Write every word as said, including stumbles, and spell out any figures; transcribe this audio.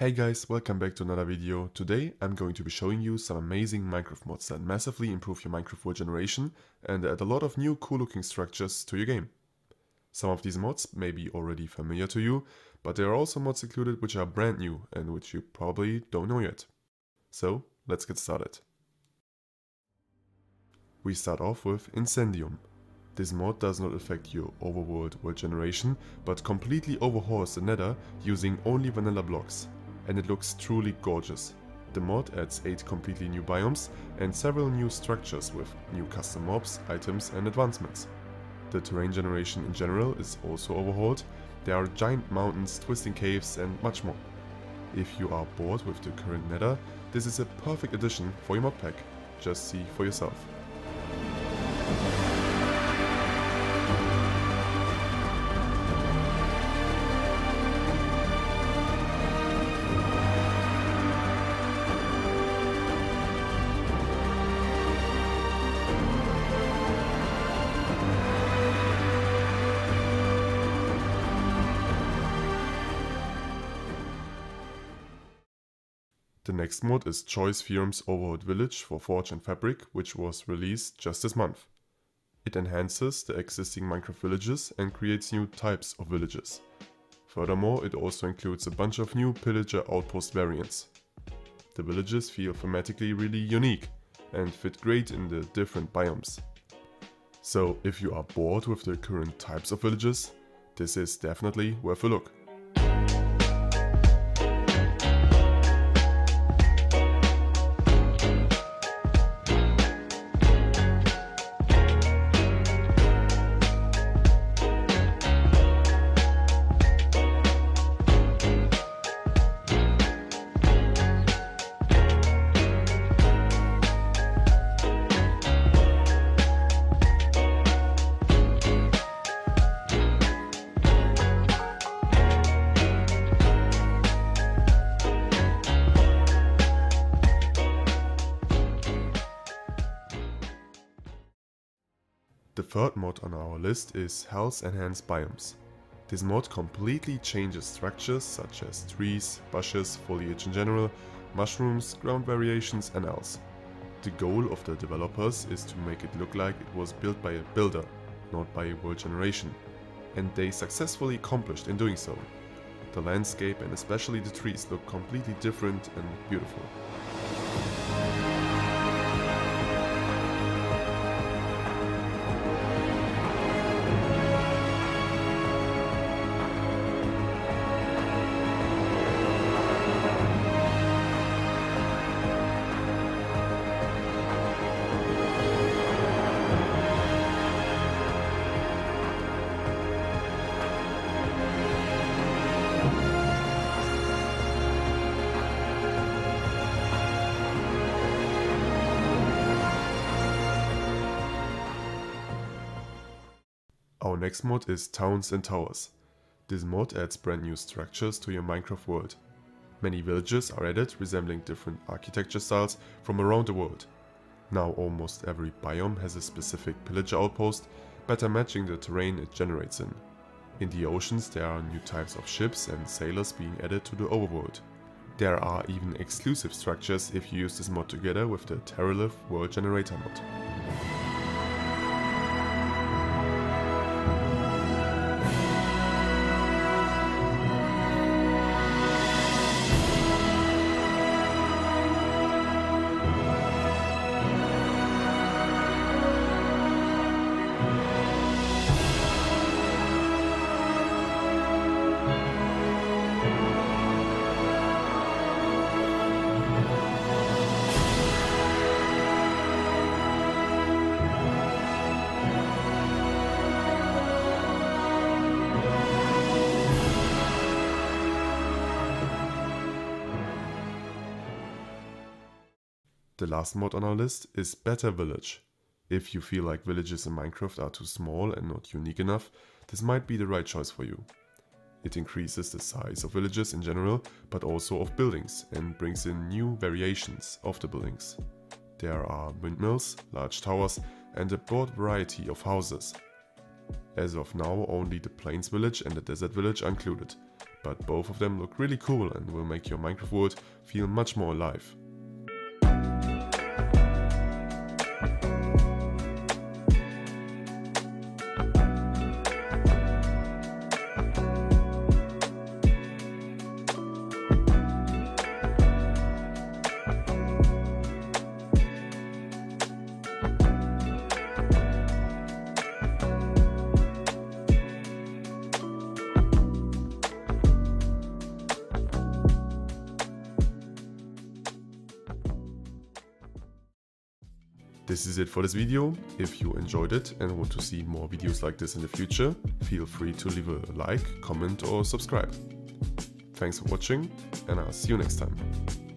Hey guys, welcome back to another video. Today I'm going to be showing you some amazing Minecraft mods that massively improve your Minecraft world generation and add a lot of new cool looking structures to your game. Some of these mods may be already familiar to you, but there are also mods included which are brand new and which you probably don't know yet. So let's get started. We start off with Incendium. This mod does not affect your overworld world generation, but completely overhauls the nether using only vanilla blocks. And it looks truly gorgeous. The mod adds eight completely new biomes and several new structures with new custom mobs, items and advancements. The terrain generation in general is also overhauled. There are giant mountains, twisting caves and much more. If you are bored with the current nether, this is a perfect addition for your mod pack. Just see for yourself. The next mod is ChoiceTheorem's Overhauled Village for Forge and Fabric, which was released just this month. It enhances the existing Minecraft villages and creates new types of villages. Furthermore, it also includes a bunch of new pillager outpost variants. The villages feel thematically really unique and fit great in the different biomes. So if you are bored with the current types of villages, this is definitely worth a look. The third mod on our list is Hals Enhanced Biomes. This mod completely changes structures such as trees, bushes, foliage in general, mushrooms, ground variations and else. The goal of the developers is to make it look like it was built by a builder, not by a world generation, and they successfully accomplished in doing so. The landscape and especially the trees look completely different and beautiful. Our next mod is Towns and Towers. This mod adds brand new structures to your Minecraft world. Many villages are added resembling different architecture styles from around the world. Now almost every biome has a specific pillager outpost, better matching the terrain it generates in. In the oceans there are new types of ships and sailors being added to the overworld. There are even exclusive structures if you use this mod together with the Terralith World Generator mod. The last mod on our list is Better Village. If you feel like villages in Minecraft are too small and not unique enough, this might be the right choice for you. It increases the size of villages in general, but also of buildings, and brings in new variations of the buildings. There are windmills, large towers, and a broad variety of houses. As of now, only the Plains Village and the Desert Village are included, but both of them look really cool and will make your Minecraft world feel much more alive. This is it for this video. If you enjoyed it and want to see more videos like this in the future, feel free to leave a like, comment or subscribe. Thanks for watching and I'll see you next time.